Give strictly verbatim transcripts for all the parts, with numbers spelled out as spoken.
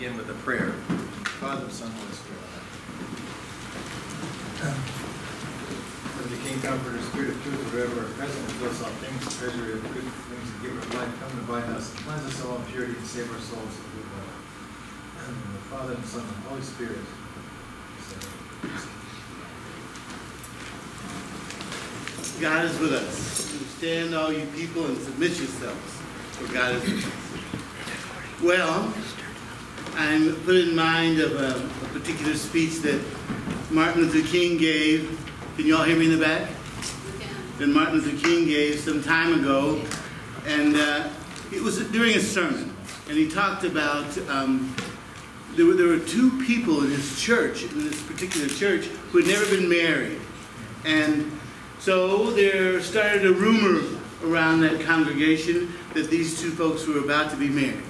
begin with a prayer. Father, Son, Holy Spirit. As the King, Comforter, Spirit of Truth, forever present with us all things, treasury of good things, and giver of life, come divine us, cleanse us all in purity, and save our souls in good love. And the Father, and Son, and Holy Spirit. God is with us. Stand, all you people, and submit yourselves, for God is with us. Well, I'm put in mind of a, a particular speech that Martin Luther King gave. Can you all hear me in the back? Yeah. That Martin Luther King gave some time ago, and uh, it was during a sermon, and he talked about um, there were there were two people in his church, in this particular church, who had never been married, and so there started a rumor around that congregation that these two folks were about to be married.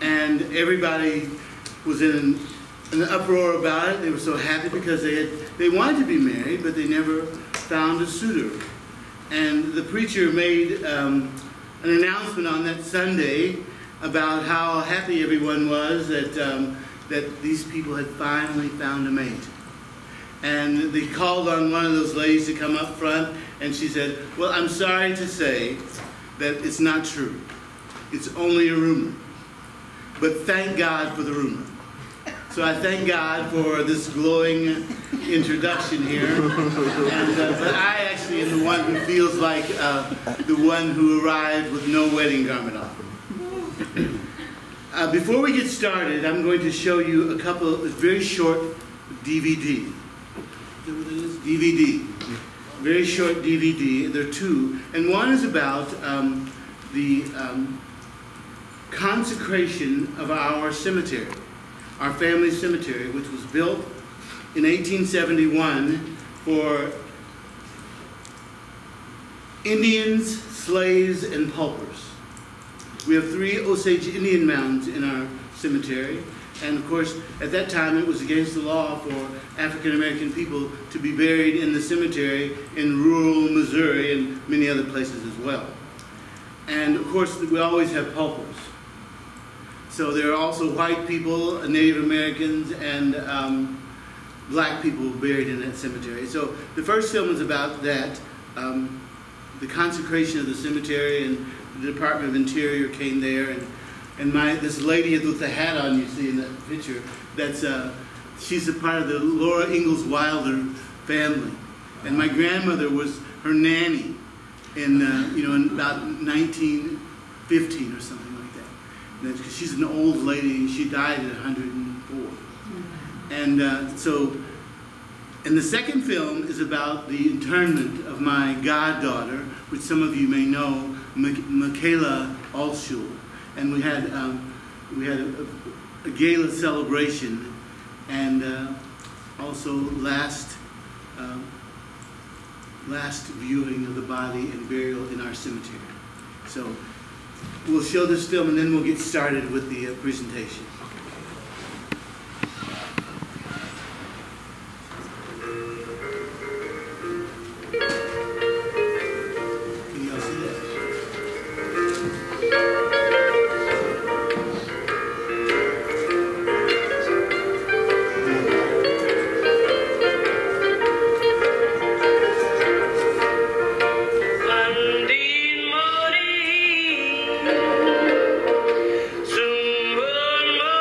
And everybody was in an uproar about it. They were so happy because they had, they wanted to be married, but they never found a suitor. And the preacher made um, an announcement on that Sunday about how happy everyone was that, um, that these people had finally found a mate. And they called on one of those ladies to come up front, and she said, well, I'm sorry to say that it's not true. It's only a rumor. But thank God for the rumor. So I thank God for this glowing introduction here. And, uh, but I actually am the one who feels like uh, the one who arrived with no wedding garment on. Uh, before we get started, I'm going to show you a couple of very short D V Ds. D V D, very short D V D. There are two, and one is about um, the um, consecration of our cemetery, our family cemetery, which was built in eighteen seventy-one for Indians, slaves, and paupers. We have three Osage Indian mounds in our cemetery. And of course, at that time, it was against the law for African American people to be buried in the cemetery in rural Missouri and many other places as well. And of course, we always have paupers. So there are also white people, Native Americans, and um, black people buried in that cemetery. So the first film is about that, um, the consecration of the cemetery, and the Department of Interior came there. And And my, this lady with the hat on you see in that picture, that's, uh, she's a part of the Laura Ingalls Wilder family. And my grandmother was her nanny in, uh, you know, in about nineteen fifteen or something like that. And she's an old lady, and she died at one hundred and four. And uh, so, and the second film is about the internment of my goddaughter, which some of you may know, Michaela Alshul. And we had um, we had a, a gala celebration, and uh, also last uh, last viewing of the body and burial in our cemetery. So we'll show this film, and then we'll get started with the uh, presentation. Sunday morning,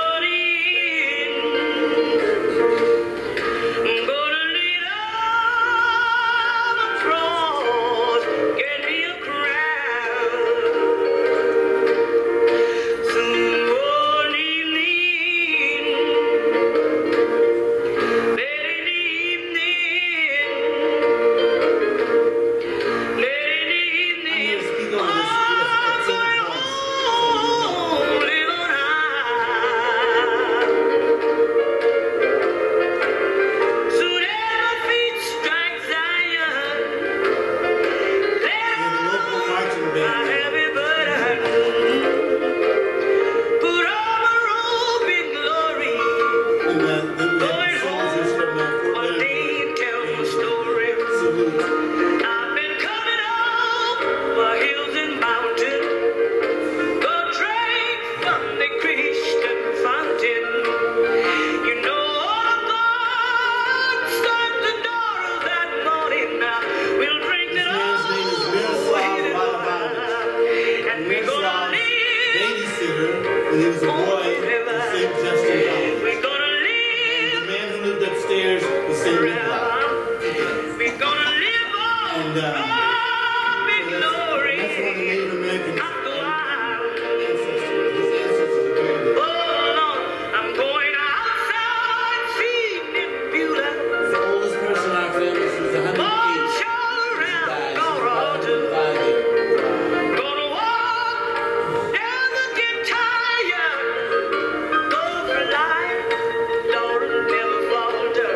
saving life. We're gonna live on and, um, oh, in that's, glory. That's one of the Native American ancestors. His ancestors are very good. Oh Lord, I'm going outside feeding in beauty. The oldest person in our family is one hundred eight. Oh, child, gonna, gonna walk down the entire go for life. Don't never falter.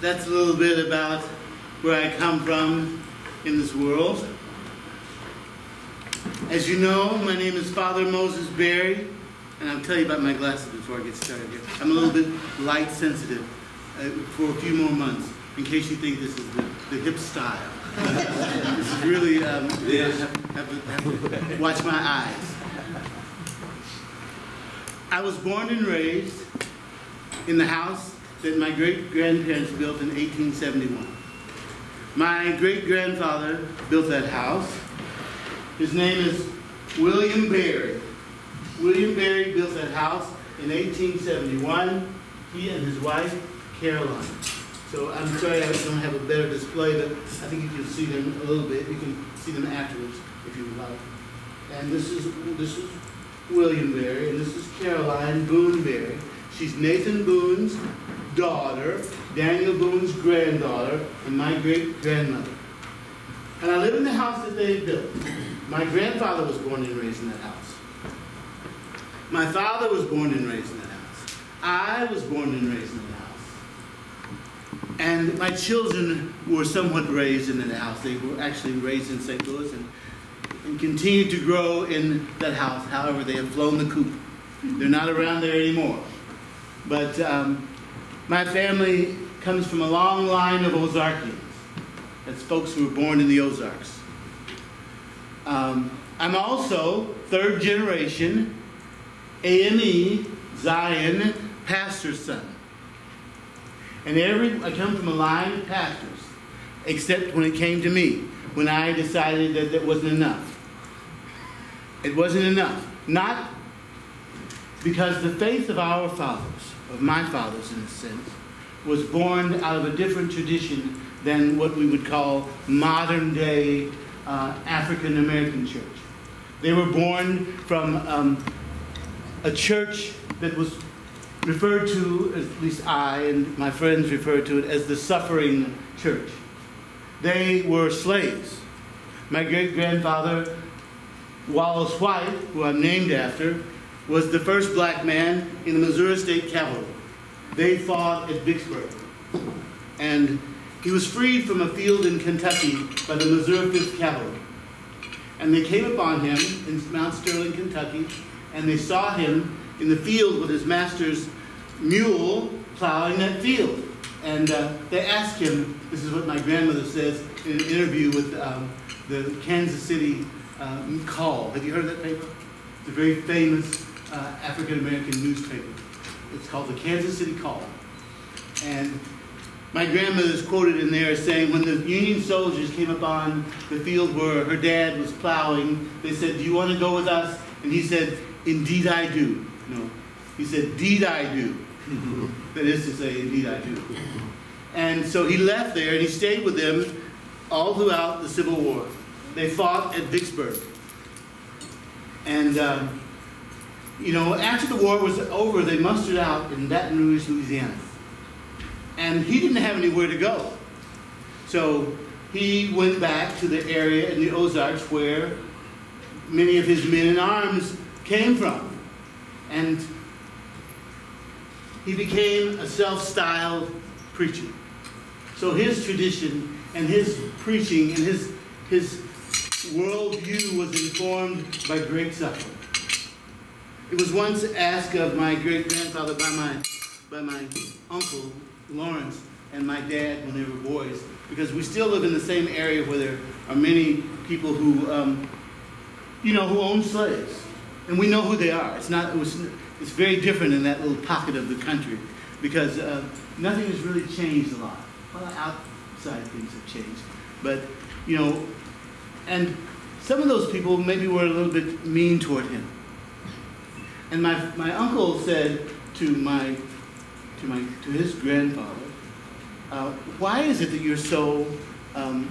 that's a little bit about where I come from in this world. As you know, my name is Father Moses Berry, and I'll tell you about my glasses before I get started here. I'm a little bit light sensitive uh, for a few more months, in case you think this is the, the hip style. This is really, um, yeah, I have, have, have to watch my eyes. I was born and raised in the house that my great-grandparents built in eighteen seventy-one. My great-grandfather built that house. His name is William Berry. William Berry built that house in eighteen seventy-one, he and his wife, Caroline. So I'm sorry I don't have a better display, but I think you can see them a little bit. You can see them afterwards if you would like. And this is, this is William Berry, and this is Caroline Boone Berry. She's Nathan Boone's daughter, Daniel Boone's granddaughter, and my great-grandmother. And I live in the house that they built. My grandfather was born and raised in that house. My father was born and raised in that house. I was born and raised in that house. And my children were somewhat raised in that house. They were actually raised in Saint Louis and, and continued to grow in that house. However, they have flown the coop. They're not around there anymore. But um, my family comes from a long line of Ozarkians. That's folks who were born in the Ozarks. Um, I'm also third generation A M E Zion pastor's son. And every, I come from a line of pastors, except when it came to me, when I decided that that wasn't enough. It wasn't enough. Not because the faith of our fathers, of my fathers in a sense, was born out of a different tradition than what we would call modern day Uh, African-American church. They were born from um, a church that was referred to, at least I and my friends referred to it, as the suffering church. They were slaves. My great-grandfather, Wallace White, who I'm named after, was the first black man in the Missouri State Cavalry. They fought at Vicksburg. And he was freed from a field in Kentucky by the Missouri fifth Cavalry. And they came upon him in Mount Sterling, Kentucky, and they saw him in the field with his master's mule plowing that field. And uh, they asked him, this is what my grandmother says in an interview with um, the Kansas City uh, Call. Have you heard of that paper? It's a very famous uh, African-American newspaper. It's called the Kansas City Call. And my grandmother is quoted in there as saying, when the Union soldiers came upon the field where her dad was plowing, they said, "Do you want to go with us?" And he said, "Indeed I do." No, he said, "Deed I do." That is to say, "Indeed I do." And so he left there and he stayed with them all throughout the Civil War. They fought at Vicksburg. And, um, you know, after the war was over, they mustered out in Baton Rouge, Louisiana. And he didn't have anywhere to go. So he went back to the area in the Ozarks where many of his men in arms came from. And he became a self-styled preacher. So his tradition and his preaching and his, his worldview was informed by great suffering. It was once asked of my great-grandfather by my, by my uncle, Lawrence, and my dad when they were boys, because we still live in the same area where there are many people who, um, you know, who own slaves. And we know who they are. It's not, it was, it's very different in that little pocket of the country because uh, nothing has really changed a lot. Well, outside things have changed. But, you know, and some of those people maybe were a little bit mean toward him. And my, my uncle said to my To, my, to his grandfather, uh, why is it that you're so um,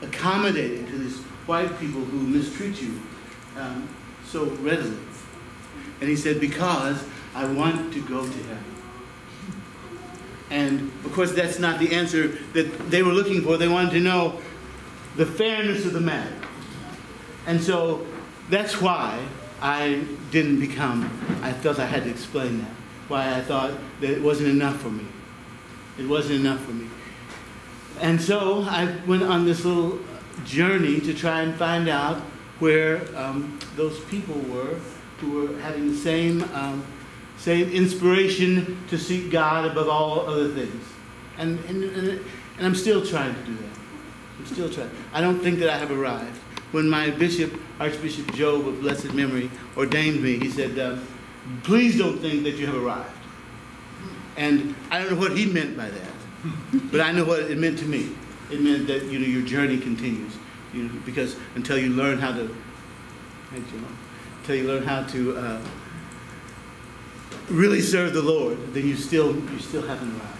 accommodating to these white people who mistreat you um, so readily? And he said, because I want to go to heaven. And of course, that's not the answer that they were looking for. They wanted to know the fairness of the matter. And so that's why I didn't become, I felt I had to explain that. Why I thought that it wasn't enough for me. It wasn't enough for me. And so I went on this little journey to try and find out where um, those people were who were having the same, um, same inspiration to seek God above all other things. And, and, and I'm still trying to do that. I'm still trying. I don't think that I have arrived. When my bishop, Archbishop Job of blessed memory, ordained me, he said, uh, please don't think that you have arrived. And I don't know what he meant by that. But I know what it meant to me. It meant that, you know, your journey continues. You know, because until you learn how to, until you learn how to uh, really serve the Lord, then you still you still haven't arrived.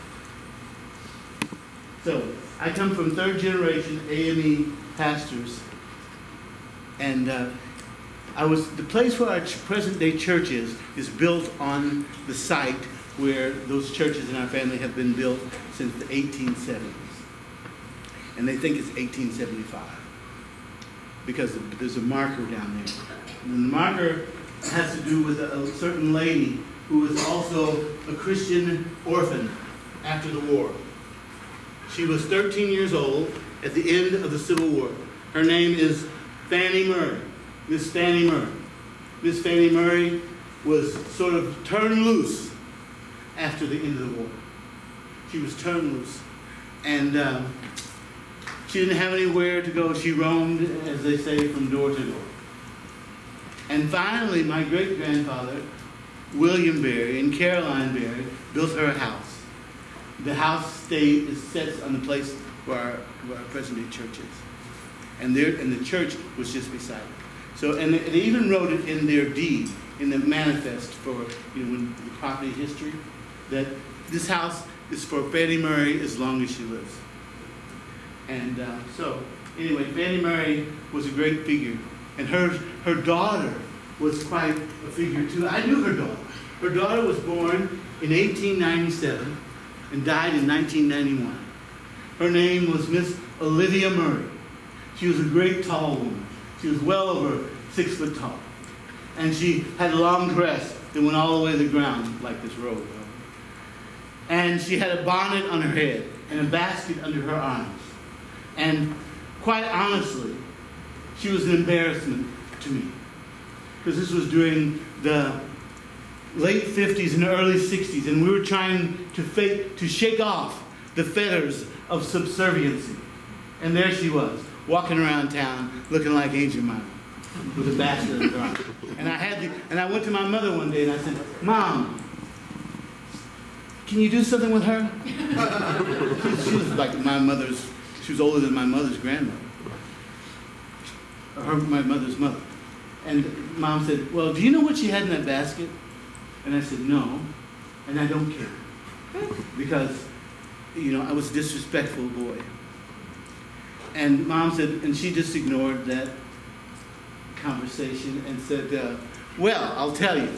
So I come from third generation A M E pastors, and uh, I was the place where our present day church is is built on the site where those churches in our family have been built since the eighteen seventies. And they think it's eighteen seventy-five because there's a marker down there. And the marker has to do with a, a certain lady who was also a Christian orphan after the war. She was thirteen years old at the end of the Civil War. Her name is Fanny Murray, Miss Fanny Murray. Miss Fanny Murray was sort of turned loose after the end of the war. She was turned loose. And um, she didn't have anywhere to go. She roamed, as they say, from door to door. And finally, my great-grandfather, William Berry, and Caroline Berry built her a house. The house stayed, is set on the place where our, where our present-day church is. And, there, and the church was just beside it. So, and they even wrote it in their deed, in the manifest for, you know, when the property history, that this house is for Fanny Murray as long as she lives. And uh, so, anyway, Fanny Murray was a great figure. And her, her daughter was quite a figure, too. I knew her daughter. Her daughter was born in eighteen ninety-seven and died in nineteen ninety-one. Her name was Miss Olivia Murray. She was a great tall woman. She was well over six foot tall. And she had a long dress that went all the way to the ground, like this robe. And she had a bonnet on her head and a basket under her arms. And quite honestly, she was an embarrassment to me. Because this was during the late fifties and early sixties, and we were trying to, fake, to shake off the fetters of subserviency. And there she was, walking around town, looking like Angel Mama, with a basket under her arms. And I, had to, and I went to my mother one day and I said, Mom, can you do something with her? She was like my mother's, she was older than my mother's grandmother, her, my mother's mother. And Mom said, well, do you know what she had in that basket? And I said, no, and I don't care. Because, you know, I was a disrespectful boy. And Mom said, and she just ignored that conversation and said, uh, well, I'll tell you.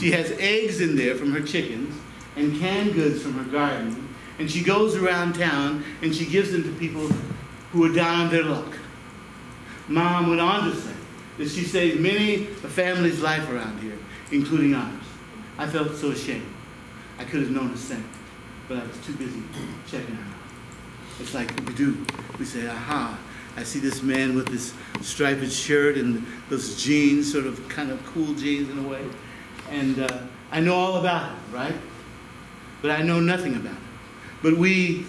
She has eggs in there from her chickens and canned goods from her garden, and she goes around town and she gives them to people who are down on their luck. Mom went on to say that she saved many a family's life around here, including ours. I felt so ashamed. I could have known a saint, but I was too busy checking her out. It's like we do. We say, aha, I see this man with this striped shirt and those jeans, sort of kind of cool jeans in a way. And uh, I know all about him, right? But I know nothing about him. But we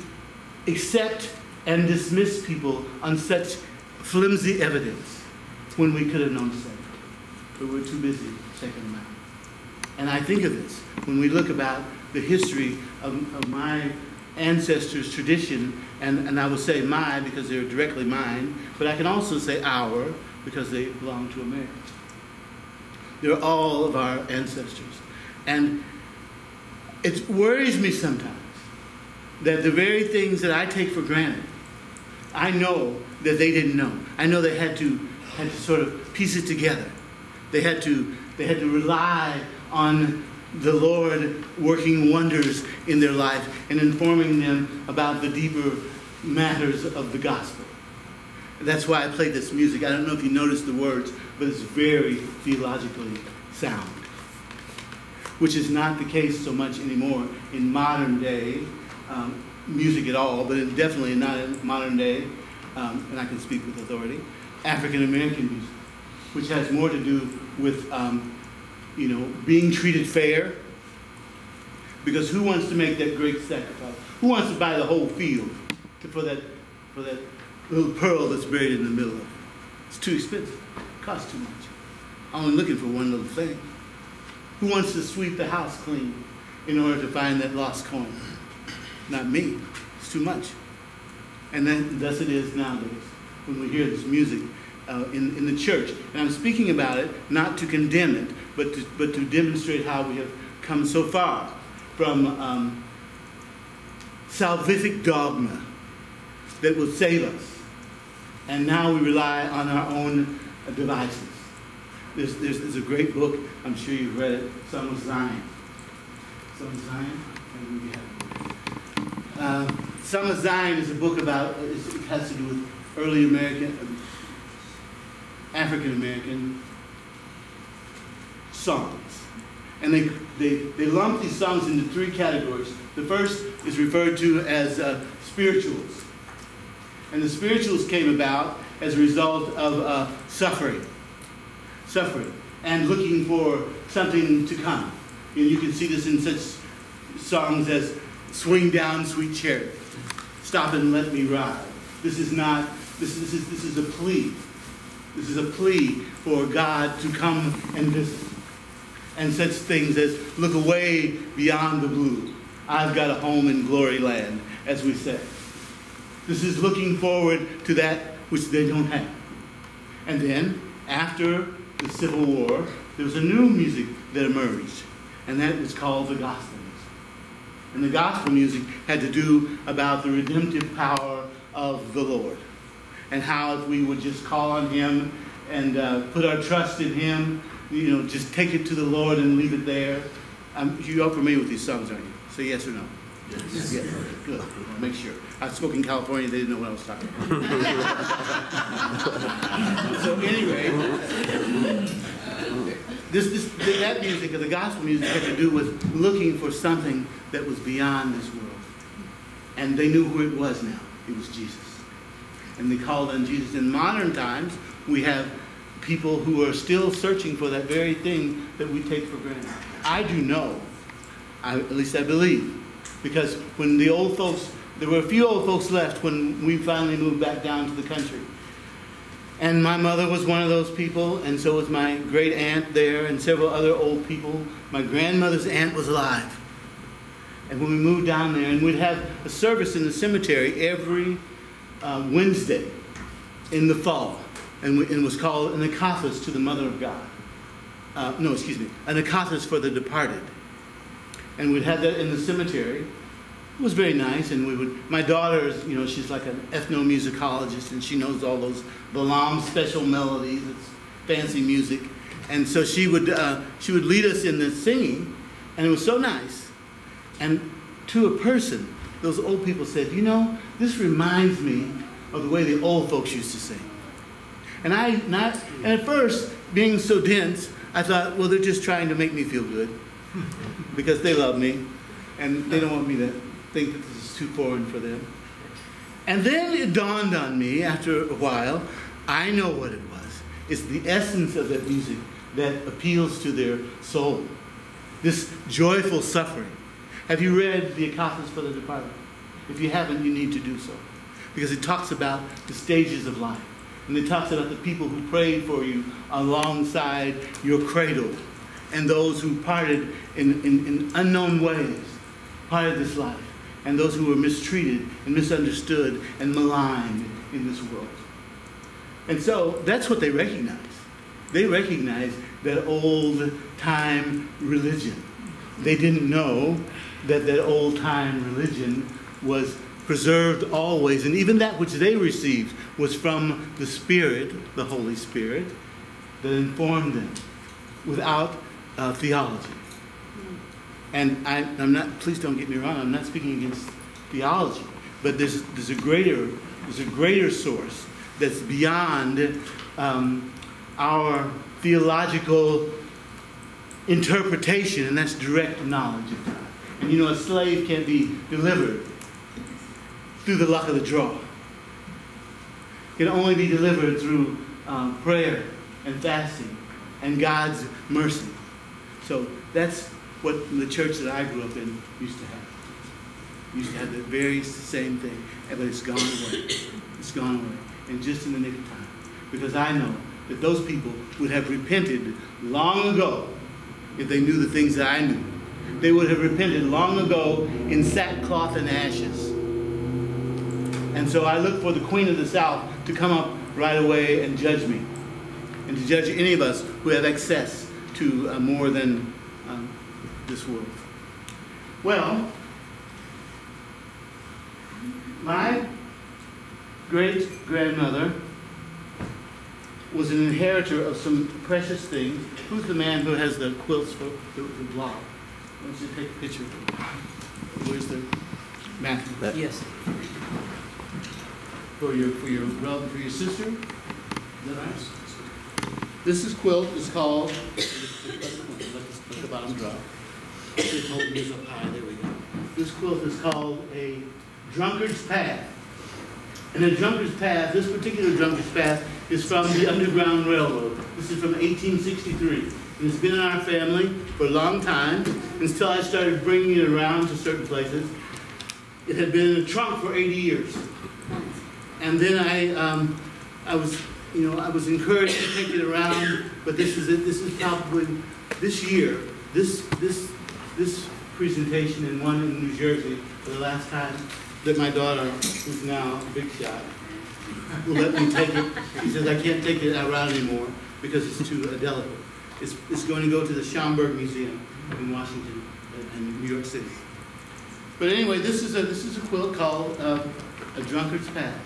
accept and dismiss people on such flimsy evidence when we could have known something. But we're too busy checking them out. And I think of this when we look about the history of, of my ancestors' tradition, and, and I will say my because they're directly mine, but I can also say our because they belong to America. They're all of our ancestors. And it worries me sometimes that the very things that I take for granted, I know that they didn't know. I know they had to, had to sort of piece it together. They had to, they had to rely on the Lord working wonders in their life and informing them about the deeper matters of the gospel. That's why I played this music. I don't know if you noticed the words, but it's very theologically sound, which is not the case so much anymore in modern day um, music at all, but it definitely not in modern day, um, and I can speak with authority, African-American music, which has more to do with um, you know, being treated fair, because who wants to make that great sacrifice? Who wants to buy the whole field to, for, that, for that little pearl that's buried in the middle of it? It's too expensive, it costs too much. I'm only looking for one little thing. Who wants to sweep the house clean in order to find that lost coin? Not me, it's too much. And then, thus it is nowadays, when we hear this music uh, in, in the church. And I'm speaking about it, not to condemn it, but to, but to demonstrate how we have come so far from um, salvific dogma that will save us. And now we rely on our own devices. There's, there's, there's a great book, I'm sure you've read it, Song of Zion. Song of Zion? Uh, Song of Zion is a book about, it has to do with early American, African American songs. And they, they, they lump these songs into three categories. The first is referred to as uh, spirituals. And the spirituals came about as a result of uh, suffering. Suffering and looking for something to come. And you can see this in such songs as "Swing Down, Sweet Chariot," "Stop and Let Me Ride." This is not. This is this is this is a plea. This is a plea for God to come and visit. And such things as "Look Away Beyond the Blue," "I've Got a Home in Glory Land," as we say. This is looking forward to that which they don't have. And then after the Civil War, there was a new music that emerged, and that was called the gospel music. And the gospel music had to do about the redemptive power of the Lord, and how if we would just call on Him and uh, put our trust in Him, you know, just take it to the Lord and leave it there. Um, you are familiar with these songs, aren't you? Say yes or no. Yes. Yes. Good. Make sure. I spoke in California, they didn't know what I was talking about. So anyway, this, this, that music, or the gospel music, had to do with looking for something that was beyond this world. And they knew who it was now. It was Jesus. And they called on Jesus. In modern times, we have people who are still searching for that very thing that we take for granted. I do know, I, at least I believe, because when the old folks, there were a few old folks left when we finally moved back down to the country. And my mother was one of those people, and so was my great aunt there, and several other old people. My grandmother's aunt was alive. And when we moved down there, and we'd have a service in the cemetery every uh, Wednesday in the fall, and, we, and it was called an akathis to the Mother of God. Uh, no, excuse me, an akathis for the departed. And we'd have that in the cemetery. It was very nice, and we would, my daughter's, you know, she's like an ethnomusicologist, and she knows all those Balaam special melodies, it's fancy music. And so she would, uh, she would lead us in the singing, and it was so nice. And to a person, those old people said, you know, this reminds me of the way the old folks used to sing. And I, and, I, and at first, being so dense, I thought, well, they're just trying to make me feel good. Because they love me, and they don't want me to think that this is too foreign for them. And then it dawned on me after a while, I know what it was. It's the essence of that music that appeals to their soul. This joyful suffering. Have you read the Akathis for the Departed? If you haven't, you need to do so. Because it talks about the stages of life. And it talks about the people who prayed for you alongside your cradle, and those who parted in, in, in unknown ways, parted this life, and those who were mistreated and misunderstood and maligned in this world. And so that's what they recognize. They recognize that old-time religion. They didn't know that that old-time religion was preserved always, and even that which they received was from the Spirit, the Holy Spirit, that informed them without Uh, theology. And I, I'm not, please don't get me wrong, I'm not speaking against theology, but there's, there's, a, greater, there's a greater source that's beyond um, our theological interpretation, and that's direct knowledge of God. And you know, a slave can be delivered through the luck of the draw. It can only be delivered through um, prayer and fasting and God's mercy. So that's what the church that I grew up in used to have. Used to have the very same thing, but it's gone away. It's gone away, and just in the nick of time. Because I know that those people would have repented long ago if they knew the things that I knew. They would have repented long ago in sackcloth and ashes. And so I look for the Queen of the South to come up right away and judge me, and to judge any of us who have access to uh, more than um, this world. Well, my great-grandmother was an inheritor of some precious things. Who's the man who has the quilts for the, the blob? Why don't you take a picture? Where's the Matthew? Yes. For your for your relative, for your sister. Is that nice? This is quilt. It's called. Let the bottom drop. It's holding this up high. There we go. This quilt is called a Drunkard's Path. And a drunkard's path, this particular drunkard's path, is from the Underground Railroad. This is from eighteen sixty-three. And it's been in our family for a long time, until I started bringing it around to certain places. It had been in the trunk for eighty years. And then I, um, I was, you know, I was encouraged to take it around, but this is it. This is probably, this year, this, this, this presentation in one in New Jersey for the last time, that my daughter, who's now a big shot, will let me take it. She says, I can't take it around anymore because it's too delicate. It's, it's going to go to the Schomburg Museum in Washington and New York City. But anyway, this is a, this is a quilt called uh, A Drunkard's Path.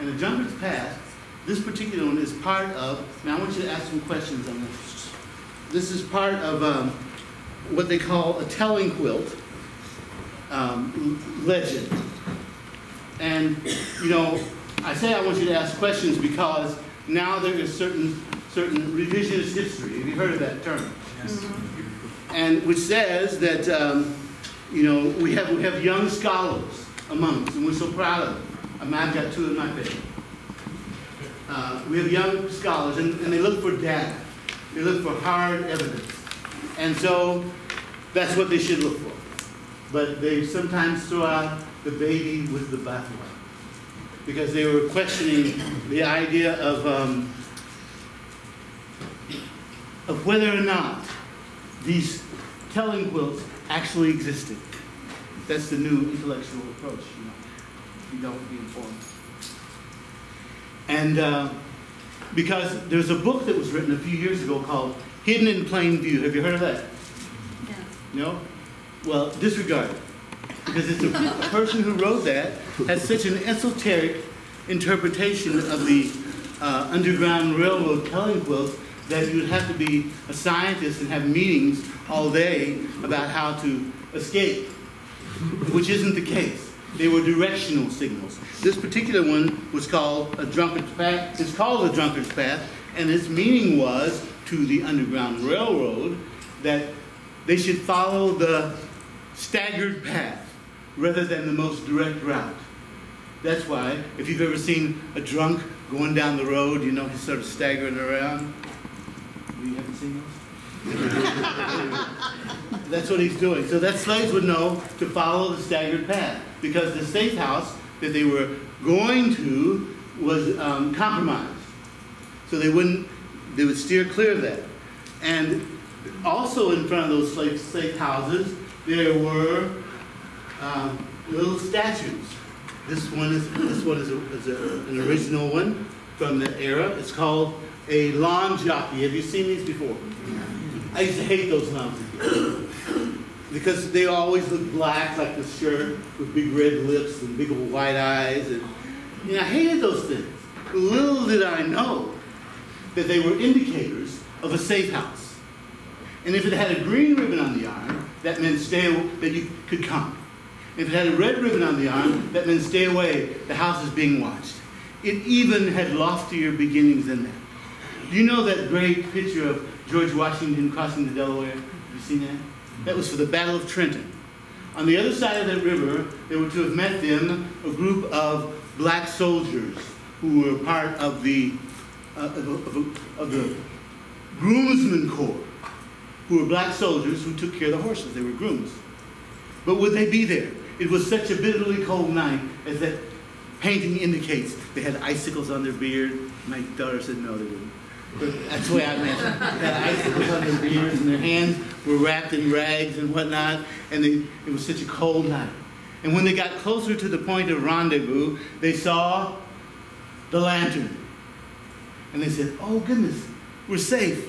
And A Drunkard's Path, this particular one is part of, now I want you to ask some questions on this. This is part of um, what they call a telling quilt um, legend. And, you know, I say I want you to ask questions because now there is certain certain revisionist history. Have you heard of that term? Yes. Mm-hmm. And which says that, um, you know, we have, we have young scholars among us, and we're so proud of them. I mean, I've got two in my family. Uh, we have young scholars, and, and they look for data. They look for hard evidence. And so that's what they should look for. But they sometimes throw out the baby with the bathwater, because they were questioning the idea of um, of whether or not these telling quilts actually existed. That's the new intellectual approach, you know. You don't be informed. And uh, because there's a book that was written a few years ago called "Hidden in Plain View." Have you heard of that? No. No? Well, disregard it. Because it's a, a person who wrote that has such an esoteric interpretation of the uh, Underground Railroad telling quilts that you would have to be a scientist and have meetings all day about how to escape, which isn't the case. They were directional signals. This particular one was called A Drunkard's Path. It's called A Drunkard's Path, and its meaning was to the Underground Railroad that they should follow the staggered path rather than the most direct route. That's why, if you've ever seen a drunk going down the road, you know, he's sort of staggering around. You haven't seen those? That's what he's doing. So that slaves would know to follow the staggered path, because the safe house that they were going to was um, compromised. So they wouldn't, they would steer clear of that. And also in front of those slave, safe houses, there were Um, little statues. This one is this one is, a, is a, an original one from the era. It's called a lawn jockey. Have you seen these before? I used to hate those lawn jockeys because they always look black, like the shirt with big red lips and big old white eyes, and you know, I hated those things. Little did I know that they were indicators of a safe house. And if it had a green ribbon on the arm, that meant stay that you could come. If it had a red ribbon on the arm, that meant stay away, the house is being watched. It even had loftier beginnings than that. Do you know that great picture of George Washington crossing the Delaware? Have you seen that? That was for the Battle of Trenton. On the other side of that river, there were to have met them a group of black soldiers who were part of the, uh, of, of, of the groomsmen corps, who were black soldiers who took care of the horses. They were grooms. But would they be there? It was such a bitterly cold night, as that painting indicates. They had icicles on their beard. My daughter said no, they didn't. But that's the way I imagine it. They had icicles on their beards, and their hands were wrapped in rags and whatnot, and they, it was such a cold night. And when they got closer to the point of rendezvous, they saw the lantern. And they said, oh goodness, we're safe.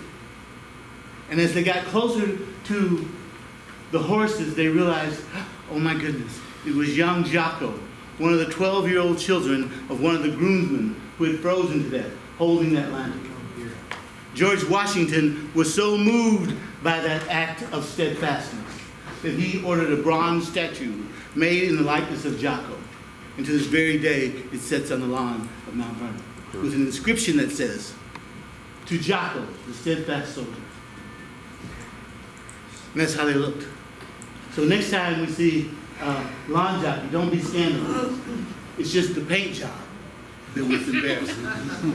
And as they got closer to the horses, they realized, oh my goodness, it was young Jocko, one of the twelve-year-old children of one of the groomsmen who had frozen to death, holding that lantern. George Washington was so moved by that act of steadfastness that he ordered a bronze statue made in the likeness of Jocko. And to this very day, it sits on the lawn of Mount Vernon with an inscription that says, to Jocko, the steadfast soldier. And that's how they looked. So next time we see uh, lawn jockey, don't be scandalous. It's just the paint job that was embarrassing.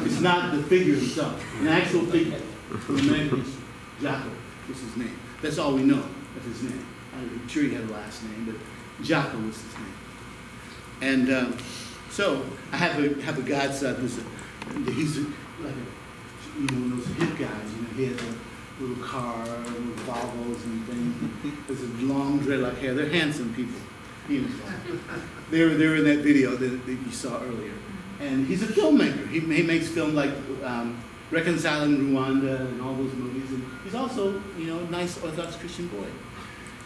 It's not the figure himself. An actual figure. The name was Jocko, was his name. That's all we know of his name. I'm sure he had a last name, but Jocko was his name. And um, so I have a have a godson who's a, he's a, like a, you know, those hip guys. You know, he had a little car, little Volvos and things. There's a long dreadlock hair. They're handsome people. He was they were they were in that video that, that you saw earlier. And he's a filmmaker. He, he makes film like um, Reconciling Rwanda and all those movies. And he's also, you know, a nice Orthodox Christian boy.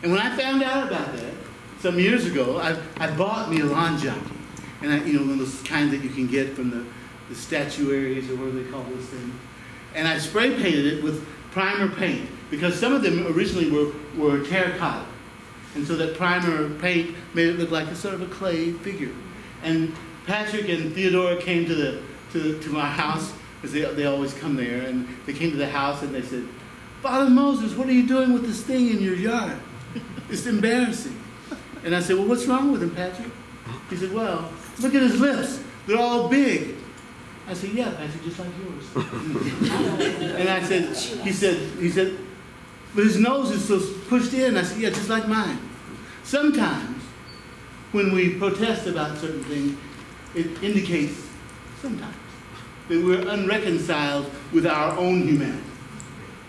And when I found out about that some years ago, I, I bought me a lawn jockey. And I, you know, one of those kinds that you can get from the, the statuaries or whatever they call those things. And I spray painted it with primer paint because some of them originally were, were terracotta. And so that primer paint made it look like a sort of a clay figure. And Patrick and Theodora came to the to, to my house, because they, they always come there, and they came to the house and they said, Father Moses, what are you doing with this thing in your yard? It's embarrassing. And I said, well, what's wrong with him, Patrick? He said, well, look at his lips. They're all big. I said, yeah, Patrick, just like yours. And I said, he said, he said, but his nose is so pushed in. I said, yeah, just like mine. Sometimes when we protest about certain things, it indicates sometimes that we're unreconciled with our own humanity.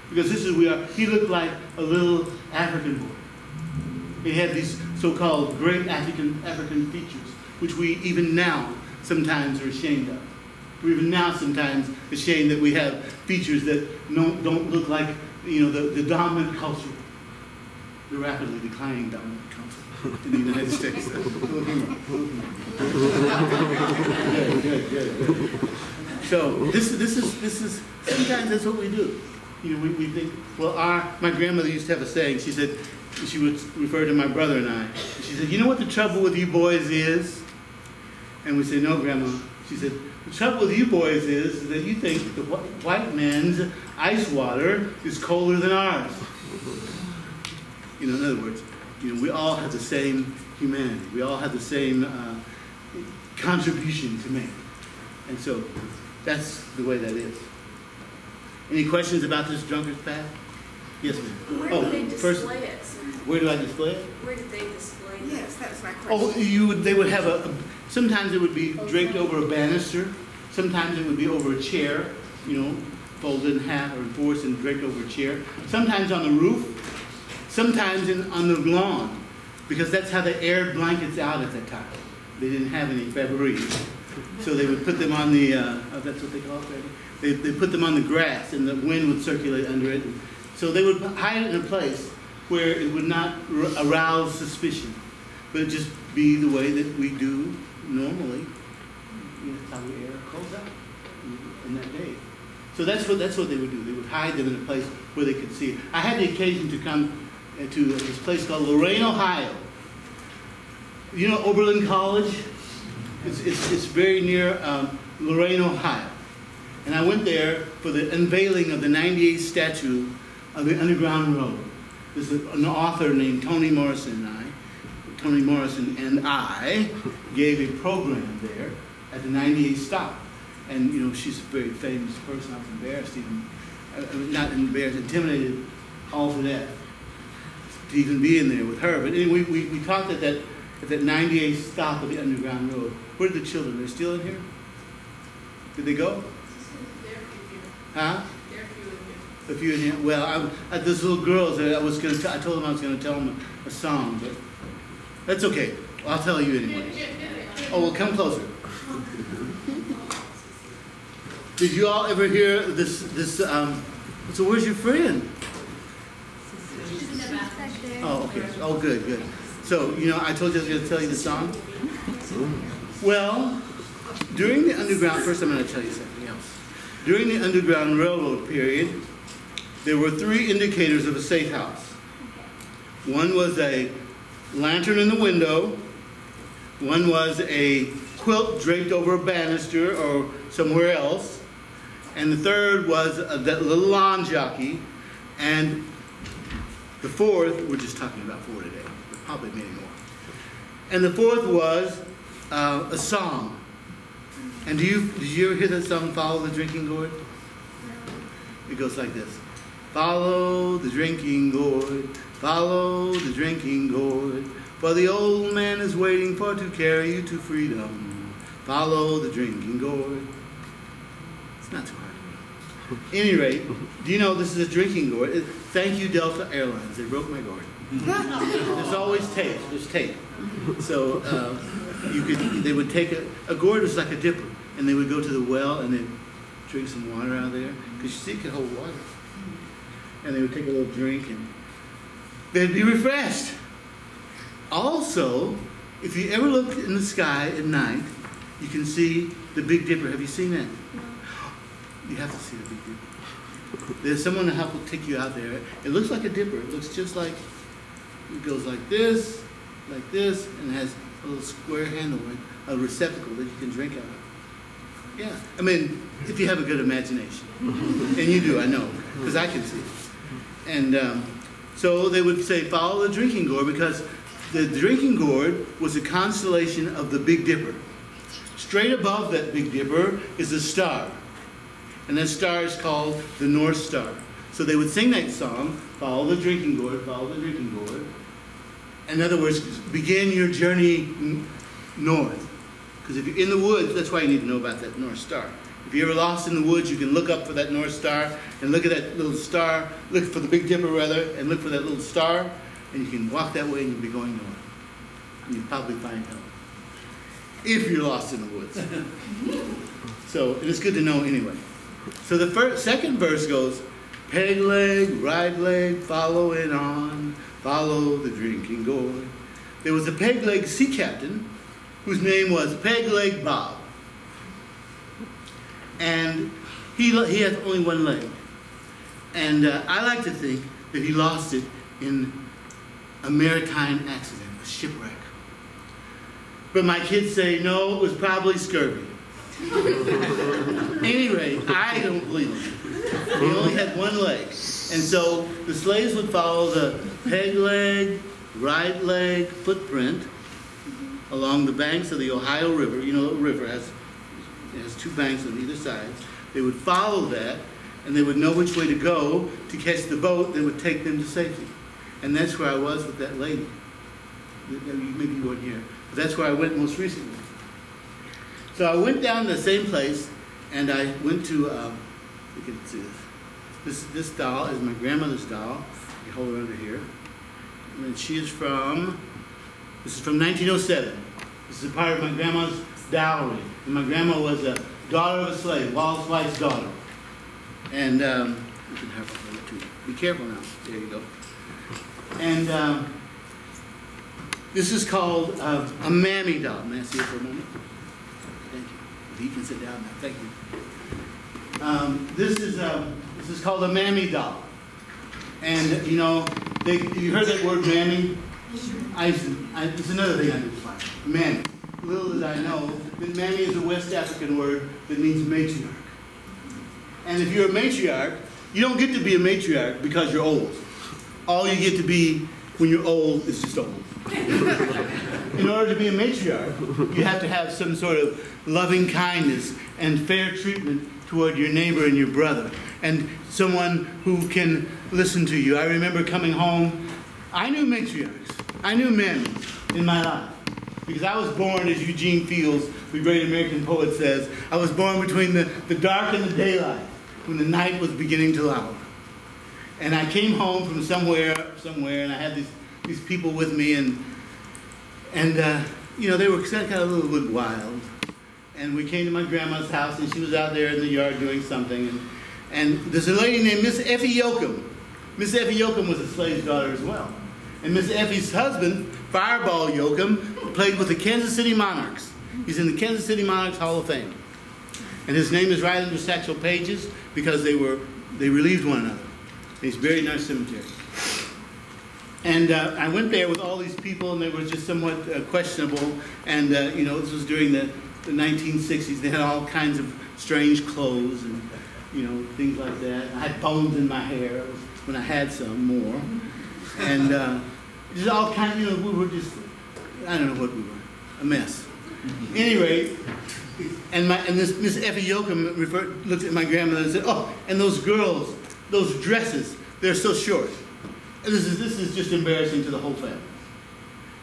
Because this is we are, he looked like a little African boy. He had these so-called great African African features, which we even now sometimes are ashamed of. We're even now sometimes ashamed that we have features that don't, don't look like, you know, the, the dominant culture, the rapidly declining dominant culture in the United States. good, good, good, good. So this, this is this is sometimes that's what we do. You know, we, we think. Well, our my grandmother used to have a saying. She said she would refer to my brother and I. And she said, "You know what the trouble with you boys is?" And we said, "No, Grandma." She said, "The trouble with you boys is that you think the wh white man's ice water is colder than ours." You know, in other words. You know, we all have the same humanity. We all have the same uh, contribution to make. And so that's the way that is. Any questions about this Drunkard's Path? Yes, ma'am. Where oh, do they display first, it? Where do I display it? Where did they display it? Yes, that was my question. Oh, you would, they would have a, a, sometimes it would be draped over a banister. Sometimes it would be over a chair, you know, folded in half or forced and draped over a chair. Sometimes on the roof. Sometimes in, on the lawn, because that's how they aired blankets out at that time. They didn't have any fabrics, so they would put them on the, uh, oh, that's what they call it, they, they put them on the grass and the wind would circulate under it. So they would hide it in a place where it would not arouse suspicion, but just be the way that we do normally. That's how we air coals out in that day. So that's what, that's what they would do. They would hide them in a place where they could see it. I had the occasion to come to this place called Lorain, Ohio. You know Oberlin College? It's, it's, it's very near um, Lorain, Ohio. And I went there for the unveiling of the ninety-eighth statue of the Underground Railroad. There's an author named Toni Morrison and I Toni Morrison and I gave a program there at the ninety-eight stop. And, you know, she's a very famous person. I was embarrassed even, uh, not embarrassed, intimidated all to death to even be in there with her. But anyway, we, we talked at that, at that ninety-eight stop of the Underground Road. Where are the children? They're still in here? Did they go? There are a few here. Huh? There are a few in here. A few in here. Well, I, I, those little girls, I, was gonna t I told them I was going to tell them a, a song, but that's okay. I'll tell you anyway. Oh, well, come closer. Did you all ever hear this, this, um, so where's your friend? She's in the back. Oh, okay. Oh, good, good. So, you know, I told you I was going to tell you the song. Well, during the Underground, first I'm going to tell you something else. During the Underground Railroad period, there were three indicators of a safe house. One was a lantern in the window, one was a quilt draped over a banister or somewhere else, and the third was a, that little lawn jockey, and the fourth, we're just talking about four today, but probably many more. And the fourth was uh, a song. And do you, did you ever hear that song, Follow the Drinking Gourd? It goes like this. Follow the drinking gourd, follow the drinking gourd, for the old man is waiting for to carry you to freedom. Follow the drinking gourd. It's not too hard. At any rate, do you know this is a drinking gourd? It, thank you, Delta Airlines. They broke my gourd. There's always tape. There's tape. So uh, you could, they would take a, a gourd was like a dipper, and they would go to the well and they'd drink some water out of there, because you see it could hold water. And they would take a little drink and they'd be refreshed. Also, if you ever look in the sky at night, you can see the Big Dipper. Have you seen that? No. You have to see the Big Dipper. There's someone to help take you out there. It looks like a dipper. It looks just like, it goes like this, like this, and it has a little square handle, a receptacle that you can drink out of. Yeah, I mean, if you have a good imagination. And you do, I know, because I can see it. And um, so they would say, follow the drinking gourd, because the drinking gourd was a constellation of the Big Dipper. Straight above that Big Dipper is a star. And that star is called the North Star. So they would sing that song, follow the drinking gourd, follow the drinking gourd. In other words, begin your journey north. Because if you're in the woods, that's why you need to know about that North Star. If you're ever lost in the woods, you can look up for that North Star and look at that little star, look for the Big Dipper rather, and look for that little star. And you can walk that way and you'll be going north. And you'll probably find help. If you're lost in the woods. So it's good to know anyway. So the first, second verse goes, peg leg, right leg, follow it on, follow the drinking gourd. There was a peg leg sea captain whose name was Peg Leg Bob. And he, he has only one leg. And uh, I like to think that he lost it in a maritime accident, a shipwreck. But my kids say, no, it was probably scurvy. Anyway, I don't believe it. He only had one leg. And so the slaves would follow the peg leg, right leg footprint along the banks of the Ohio River. You know, the river has, it has two banks on either side. They would follow that, and they would know which way to go to catch the boat that would take them to safety. And that's where I was with that lady. Maybe you weren't here. But that's where I went most recently. So I went down to the same place, and I went to, um, you can see this. This, this doll is my grandmother's doll. You hold her under here. And she is from, this is from nineteen oh seven. This is a part of my grandma's dowry. And my grandma was a daughter of a slave, Wallace White's daughter. And um, you can have her there too. Be careful now. There you go. And um, this is called uh, a mammy doll. May I see it for a moment? Thank you. You can sit down now. Thank you. Um, this is a, this is called a mammy doll. And you know, they, you heard that word mammy? I, I, it's another thing I didn't find. Mammy. Little did I know that mammy is a West African word that means matriarch. And if you're a matriarch, you don't get to be a matriarch because you're old. All you get to be when you're old is just old. in order to be a matriarch, you have to have some sort of loving kindness and fair treatment toward your neighbor and your brother, and someone who can listen to you. I remember coming home, I knew matriarchs, I knew men in my life, because I was born, as Eugene Fields, the great American poet, says, I was born between the, the dark and the daylight, when the night was beginning to lower. And I came home from somewhere, somewhere, and I had these, these people with me, and, and uh, you know, they were kind of a little bit wild. And we came to my grandma's house, and she was out there in the yard doing something. And, and there's a lady named Miss Effie Yoakum. Miss Effie Yoakum was a slave's daughter as well. And Miss Effie's husband, Fireball Yoakum, played with the Kansas City Monarchs. He's in the Kansas City Monarchs Hall of Fame. And his name is right under satchel pages because they were, they relieved one another. And he's buried in our cemetery. And uh, I went there with all these people, and they were just somewhat uh, questionable. And, uh, you know, this was during the, the nineteen sixties. They had all kinds of strange clothes and, you know, things like that. I had bones in my hair when I had some more. And uh, just all kinds, you know, we were just, I don't know what we were, a mess. Anyway, and, my, and this Miss Effie Yoakum referred, looked at my grandmother and said, oh, and those girls, those dresses, they're so short. And this is, this is just embarrassing to the whole family.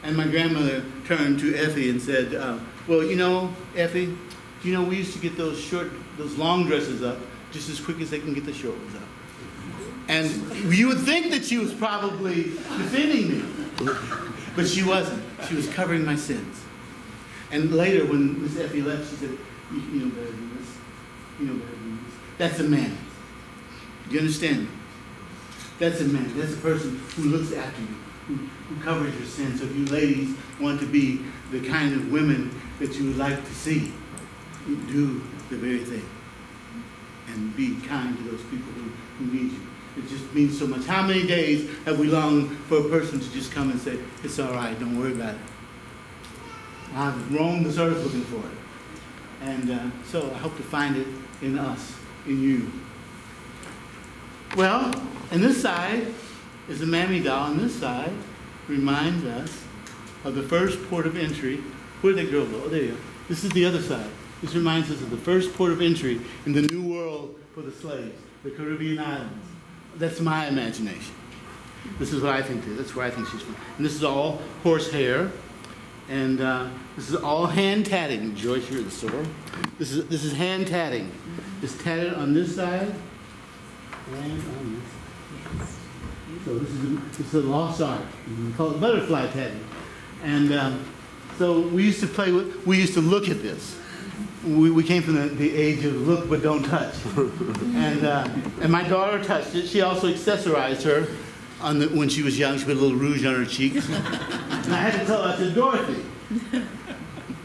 And my grandmother turned to Effie and said, uh, well, you know, Effie, you know, we used to get those short, those long dresses up just as quick as they can get the short ones up. And you would think that she was probably defending me, but she wasn't. She was covering my sins. And later, when Miss Effie left, she said, you, you know better than this. You know better than this. That's a man. Do you understand me? That's a man. That's a person who looks after you, who, who covers your sins. So if you ladies want to be the kind of women that you would like to see, do the very thing. And be kind to those people who, who need you. It just means so much. How many days have we longed for a person to just come and say, it's all right, don't worry about it. I've roamed this earth looking for it. And uh, so I hope to find it in us, in you. Well, and this side is a mammy doll. And this side reminds us of the first port of entry. Where did that girl go? Oh, there you go. This is the other side. This reminds us of the first port of entry in the New World for the slaves, the Caribbean islands. That's my imagination. This is what I think. That's where I think she's from. And this is all horse hair. And uh, this is all hand tatting. Joyce, you're at the store. This is, this is hand tatting. It's tatted on this side and on this. So this is a, it's a lost art. We call it butterfly tatting. And um, so we used to play with, we used to look at this. We, we came from the, the age of look but don't touch. And, uh, and my daughter touched it. She also accessorized her. On the, when she was young, she put a little rouge on her cheeks. And I had to tell her, I said, Dorothy,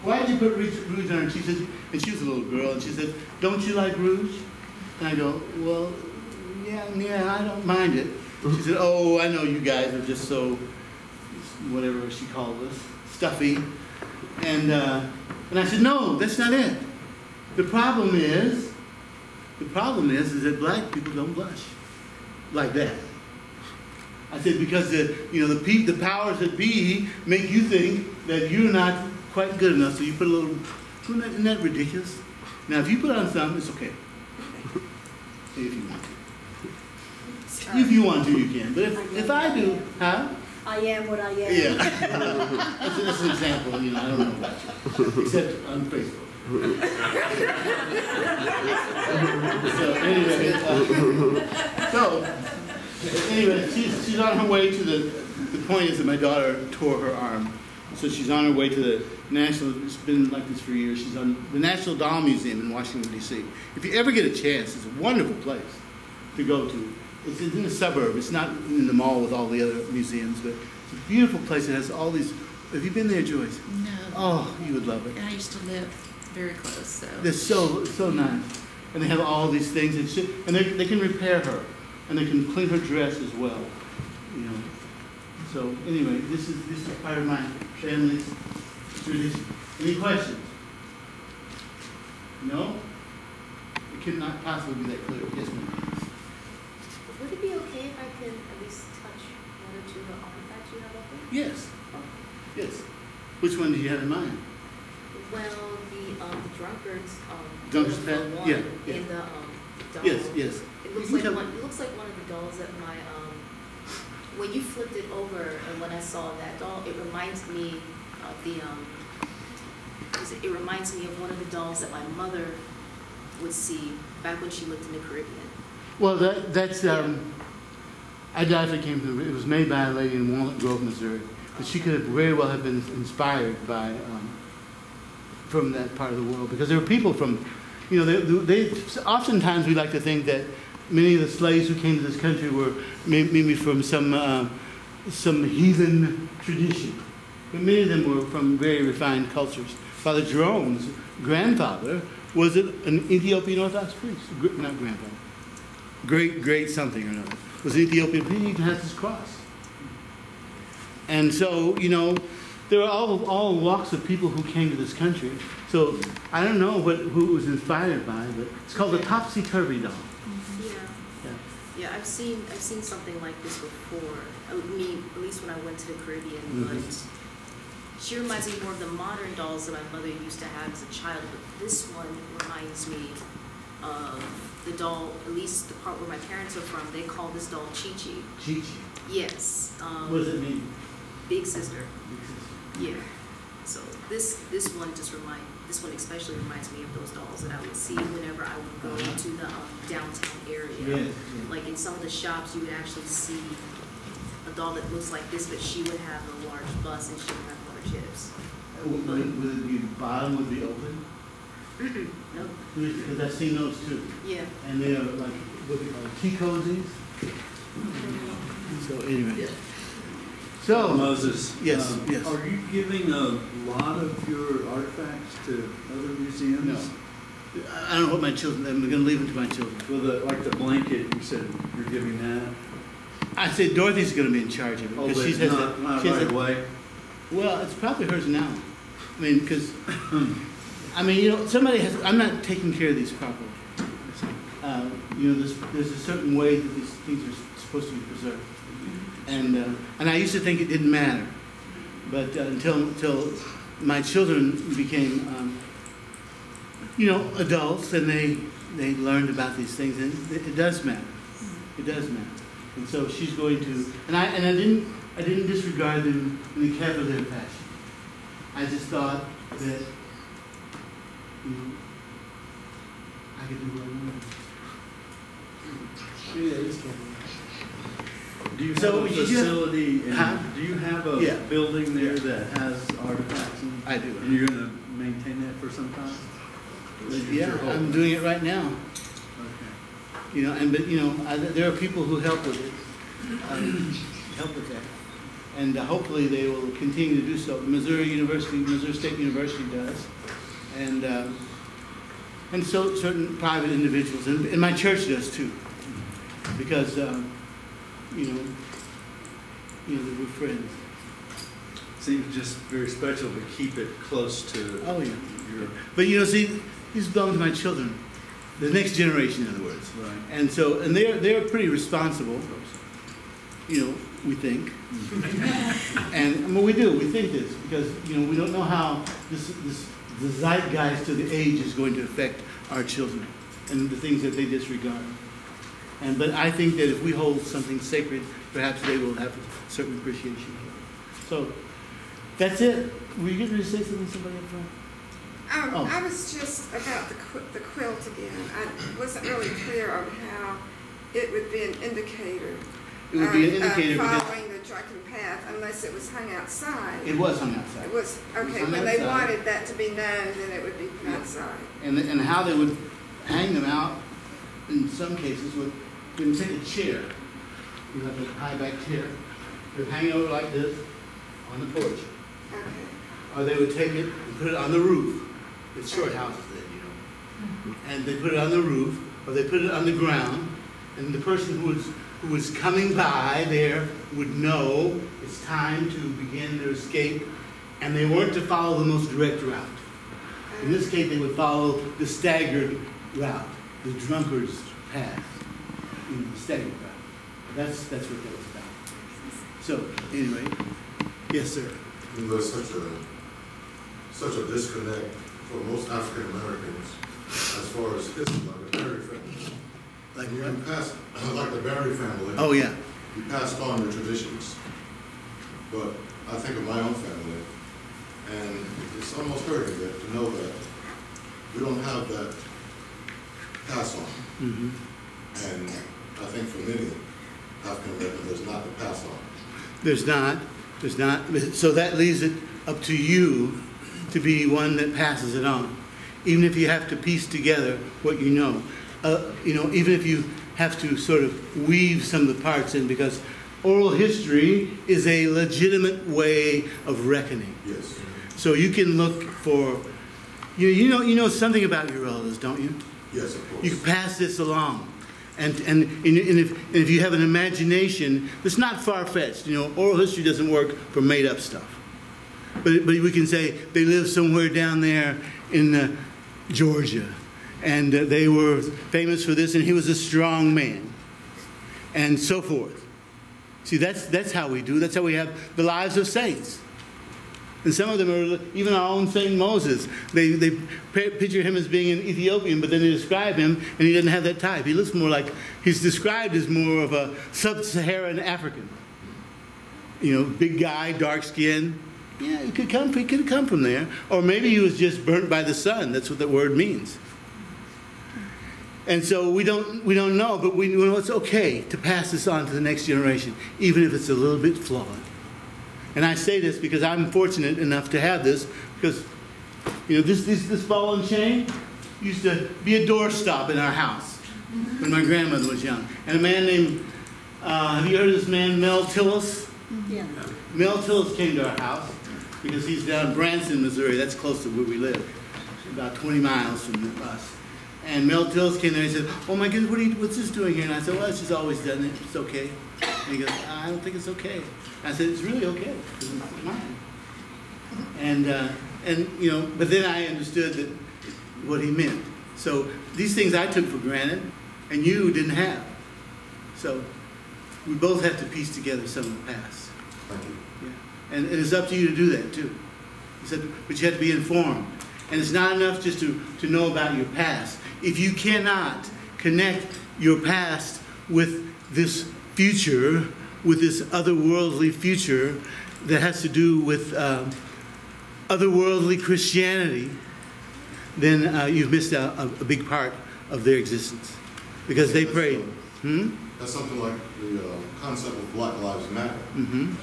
why did you put rouge on her cheeks? And she was a little girl, and she said, don't you like rouge? And I go, well, yeah, yeah, I don't mind it. She said, oh, I know you guys are just so, whatever she called us, stuffy. And, uh, and I said, no, that's not it. The problem is, the problem is, is that black people don't blush like that. I said, because the, you know, the, the powers that be make you think that you're not quite good enough, so you put a little, isn't that, isn't that ridiculous? Now, if you put on some, it's okay. If you want to. Sorry. If you want to, you can. But if, if I do, huh? I am what I am. Yeah. that's, that's an example, you know, I don't know about you. Except on Facebook. So anyway, uh, so, anyway, she's, she's on her way to the, the point is that my daughter tore her arm. So she's on her way to the National, it's been like this for years, she's on the National Doll Museum in Washington, D C If you ever get a chance, it's a wonderful place to go to. It's in the suburb, it's not in the mall with all the other museums, but it's a beautiful place. It has all these, have you been there, Joyce? No. Oh, you would love it. I used to live very close, so. They're so, so nice. And they have all these things, and, she, and they, they can repair her. And they can clean her dress as well, you know. So anyway, this is this is part of my family's tradition. Any questions? No? It cannot possibly be that clear. Yes, ma'am. Would it be okay if I could at least touch one or two of the artifacts you have up there? Yes. Yes. Which one did you have in mind? Well, the, um, the Drunkard's um, Drunkard's Path, yeah, yeah. In the um, doll. Yes, yes. It looks, like one, it looks like one of the dolls that my, um, when you flipped it over and when I saw that doll, it reminds me of the, um, it reminds me of one of the dolls that my mother would see back when she lived in the Caribbean. Well, that, that's, yeah. um, I definitely came to, it was made by a lady in Walnut Grove, Missouri, but she could have very well have been inspired by, um, from that part of the world, because there were people from, you know, they, they, oftentimes we like to think that many of the slaves who came to this country were maybe from some, uh, some heathen tradition, but many of them were from very refined cultures. Father Jerome's grandfather was an Ethiopian Orthodox priest, not grandfather, great, great something or another, was an Ethiopian priest, he even has his cross. And so, you know, there were all, all walks of people who came to this country. So I don't know what, who it was inspired by, but it's called the topsy-turvy doll. Yeah. yeah, yeah, I've seen I've seen something like this before. I mean, at least when I went to the Caribbean. Mm-hmm. But she reminds me more of the modern dolls that my mother used to have as a child. But this one reminds me of the doll. At least the part where my parents are from, they call this doll Chi-Chi. Chi-Chi. Yes. Um, what does it mean? Big sister. Big sister. Yeah. So this this one just reminds. This one especially reminds me of those dolls that I would see whenever I would go to the um, downtown area. Yes, yes. Like in some of the shops, you would actually see a doll that looks like this, but she would have a large bust and she would have large hips. Would, but, would it be the bottom would be open? No. Because I've seen those too. Yeah. And they are like what they call tea cozies. So anyway. Yeah. So Moses, yes, um, yes. Are you giving a lot of your artifacts to other museums? No, I don't know what my children. I'm going to leave it to my children. Well, the, like the blanket, you said you're giving that. I said Dorothy's going to be in charge of it because oh, she has not, a, not she right has a, away. Well, it's probably hers now. I mean, because I mean, you know, somebody has. I'm not taking care of these properly. Uh, you know, there's, there's a certain way that these things are supposed to be preserved. And, uh, and I used to think it didn't matter, but uh, until, until my children became, um, you know, adults, and they, they learned about these things, and it, it does matter. It does matter. And so she's going to, and I, and I, didn't, I didn't disregard them in the cavalier fashion. I just thought that, you know, I could do what I wanted. Maybe that is cavalier. Do you have so a facility? You have, in, huh? Do you have a yeah. building there that has artifacts? In, I do. And you're going to maintain that for some time? Yeah, I'm doing it right now. Okay. You know, and but you know, I, there are people who help with it, um, help with that, and uh, hopefully they will continue to do so. Missouri University, Missouri State University does, and uh, and so certain private individuals, and, and my church does too, because. Um, You know, you know, we're friends. Seems just very special to keep it close to. Oh yeah. Your... But you know, see, these belong to my children, the next generation, in other words. Right. And so, and they're they're pretty responsible. You know, we think. And I mean, we do. We think this because you know we don't know how this this the zeitgeist of the age is going to affect our children and the things that they disregard. And, but I think that if we hold something sacred, perhaps they will have a certain appreciation. So, that's it. Were you going to say something, somebody up front? Um, oh. I was just about the, qu the quilt again. I wasn't really clear on how it would be an indicator. It would um, be an indicator of following the Drunken Path, unless it was hung outside. It was hung outside. It was okay. It was when outside. They wanted that to be known, then it would be yeah. outside. And and how they would hang them out in some cases would. You can take a chair, you have a high back chair, you hang it over like this on the porch. Okay. Or they would take it and put it on the roof. It's short houses then, you know. Mm-hmm. And they put it on the roof, or they put it on the ground, and the person who was, who was coming by there would know it's time to begin their escape, and they weren't to follow the most direct route. In this case, they would follow the staggered route, the drunkard's path. Studying about. That's that's what that was about. So anyway, yes, sir. In the center, such a disconnect for most African Americans as far as history, like the Berry family. Like you right? pass, like the Berry family. Oh yeah. You passed on your traditions, but I think of my own family, and it's almost hurting that to know that we don't have that pass on. Mm-hmm. And I think for many African Americans, there's not the pass on. There's not. There's not. So that leaves it up to you to be one that passes it on, even if you have to piece together what you know. Uh, you know, even if you have to sort of weave some of the parts in, because oral history is a legitimate way of reckoning. Yes. So you can look for, you know, you know, you know something about your elders, don't you? Yes, of course. You can pass this along. And, and, and, if, and if you have an imagination, it's not far-fetched. You know, oral history doesn't work for made-up stuff. But, but we can say they lived somewhere down there in uh, Georgia, and uh, they were famous for this, and he was a strong man, and so forth. See, that's, that's how we do. That's how we have the lives of saints. And some of them are even our own Saint Moses. They, they picture him as being an Ethiopian, but then they describe him, and he doesn't have that type. He looks more like, he's described as more of a sub-Saharan African. You know, big guy, dark skin. Yeah, he could come, he could come from there. Or maybe he was just burnt by the sun. That's what the word means. And so we don't, we don't know, but we know it's okay to pass this on to the next generation, even if it's a little bit flawed. And I say this because I'm fortunate enough to have this, because, you know, this, this, this ball and chain used to be a doorstop in our house when my grandmother was young. And a man named, uh, have you heard of this man, Mel Tillis? Yeah. Mel Tillis came to our house because he's down in Branson, Missouri. That's close to where we live, about twenty miles from us. And Mel Tillis came there and he said, oh my goodness, what are you, what's this doing here? And I said, well, she's always done it. It's okay. And he goes, I don't think it's okay. I said, it's really okay, because it's mine. And, uh, and, you know, but then I understood that what he meant. So these things I took for granted, and you didn't have. So we both have to piece together some of the past. Thank you. Yeah. And, and it's up to you to do that, too. It's up to, but you have to be informed. And it's not enough just to, to know about your past. If you cannot connect your past with this future, with this otherworldly future that has to do with um, otherworldly Christianity, then uh, you've missed a, a, a big part of their existence. Because yeah, they prayed. Hmm? That's something like the uh, concept of Black Lives Matter. Mm-hmm.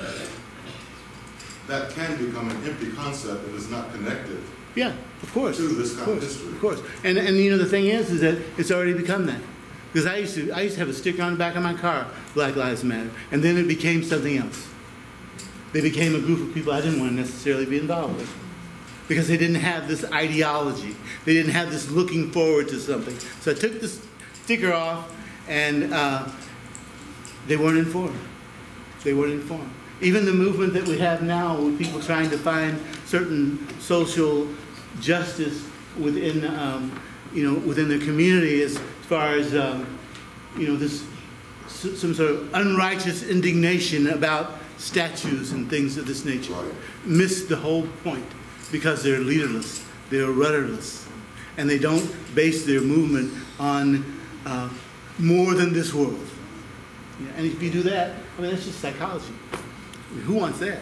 That can become an empty concept that is not connected. Yeah, of course. To this kind of, course, of history. Of course. And, and you know, the thing is, is that it's already become that. Because I used to, I used to have a sticker on the back of my car, Black Lives Matter, and then it became something else. They became a group of people I didn't want to necessarily be involved with, because they didn't have this ideology. They didn't have this looking forward to something. So I took this sticker off, and uh, they weren't informed. They weren't informed. Even the movement that we have now, with people trying to find certain social justice within, um, you know, within their community, is. As far as um, you know, this some sort of unrighteous indignation about statues and things of this nature, right. Miss the whole point because they're leaderless, they're rudderless, and they don't base their movement on uh, more than this world. Yeah, and if you do that, I mean, that's just psychology. I mean, who wants that?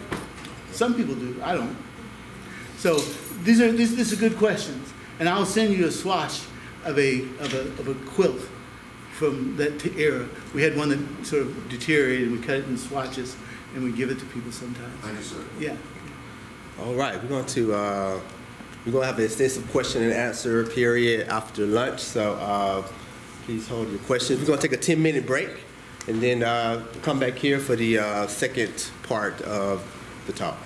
Some people do. I don't. So these are these these are good questions, and I'll send you a swash. Of a, of, a, of a quilt from that era. We had one that sort of deteriorated, and we cut it in swatches, and we give it to people sometimes. Thank you, sir. Yeah. All right, we're going to uh, we're going to have an extensive question and answer period after lunch. So uh, please hold your questions. We're going to take a ten minute break, and then uh, come back here for the uh, second part of the talk.